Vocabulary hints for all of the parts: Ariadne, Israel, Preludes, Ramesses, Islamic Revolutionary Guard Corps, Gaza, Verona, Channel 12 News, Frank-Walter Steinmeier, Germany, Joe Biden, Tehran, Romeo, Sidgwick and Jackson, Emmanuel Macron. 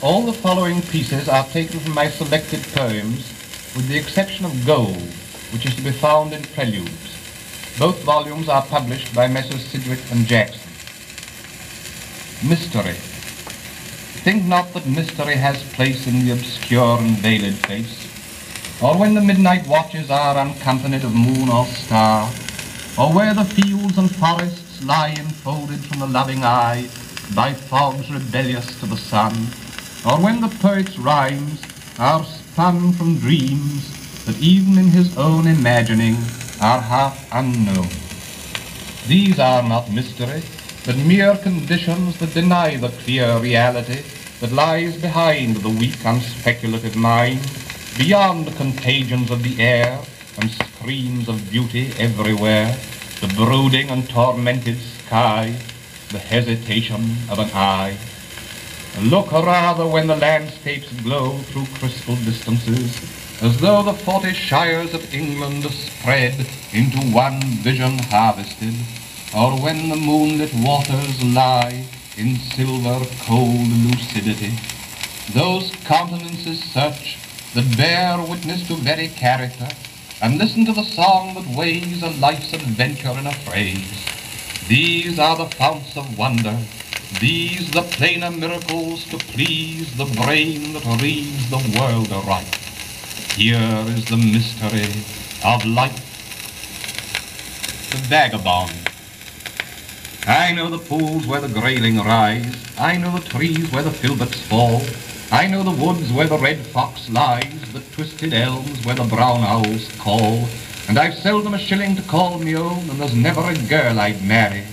All the following pieces are taken from my selected poems, with the exception of Gold, which is to be found in Preludes. Both volumes are published by Messrs. Sidgwick and Jackson. Mystery. Think not that mystery has place in the obscure and veiled face, or when the midnight watches are unaccompanied of moon or star, or where the fields and forests lie enfolded from the loving eye by fogs rebellious to the sun, or when the poet's rhymes are spun from dreams that even in his own imagining are half unknown. These are not mystery, but mere conditions that deny the clear reality that lies behind the weak, unspeculative mind, beyond the contagions of the air and screams of beauty everywhere, the brooding and tormented sky, the hesitation of an eye. Look rather when the landscapes glow through crystal distances, as though the 40 shires of England are spread into one vision harvested, or when the moonlit waters lie in silver cold lucidity. Those countenances search that bear witness to very character, and listen to the song that weighs a life's adventure in a phrase. These are the founts of wonder, these the plainer miracles to please the brain that reads the world aright. Here is the mystery of life. The Vagabond. I know the pools where the grayling rise, I know the trees where the filberts fall, I know the woods where the red fox lies, the twisted elms where the brown owls call. And I've seldom a shilling to call me own, and there's never a girl I'd marry.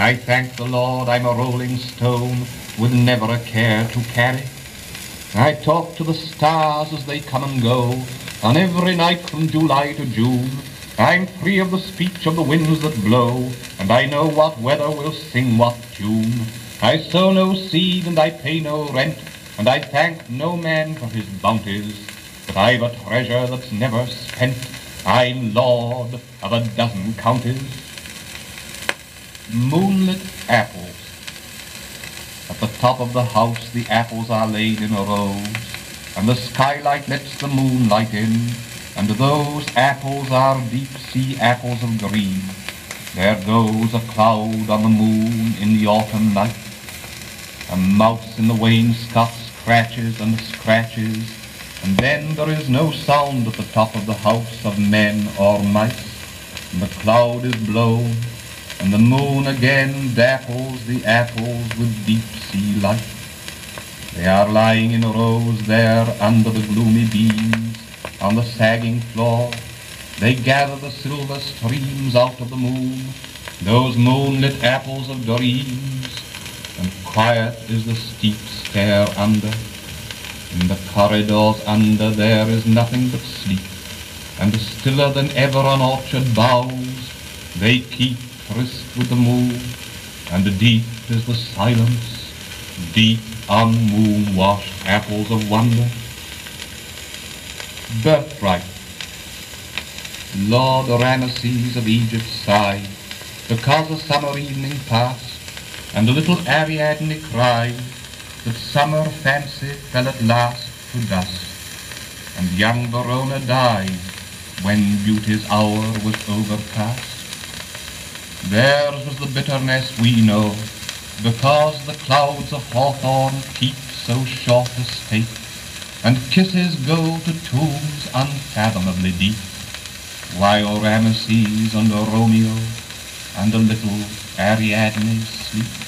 I thank the Lord I'm a rolling stone, with never a care to carry. I talk to the stars as they come and go, on every night from July to June. I'm free of the speech of the winds that blow, and I know what weather will sing what tune. I sow no seed and I pay no rent, and I thank no man for his bounties, but I've a treasure that's never spent. I'm lord of a dozen counties. Moonlit apples. At the top of the house the apples are laid in a row, and the skylight lets the moonlight in, and those apples are deep-sea apples of green. There goes a cloud on the moon in the autumn night. A mouse in the wainscot scratches and scratches, and then there is no sound at the top of the house of men or mice, and the cloud is blown, and the moon again dapples the apples with deep-sea light. They are lying in rows there under the gloomy beams, on the sagging floor. They gather the silver streams out of the moon, those moonlit apples of dreams, and quiet is the steep stair under. In the corridors under there is nothing but sleep, and stiller than ever on orchard boughs they keep tryst with the moon, and deep is the silence, deep on moon-washed apples of wonder. Birthright. Lord Ramesses of Egypt sighed, because a summer evening passed, and the little Ariadne cried, that summer fancy fell at last to dust, and young Verona died when beauty's hour was overcast. Theirs was the bitterness we know, because the clouds of hawthorn keep so short a state, and kisses go to tombs unfathomably deep, while Ramesses and Romeo and a little Ariadne sleep.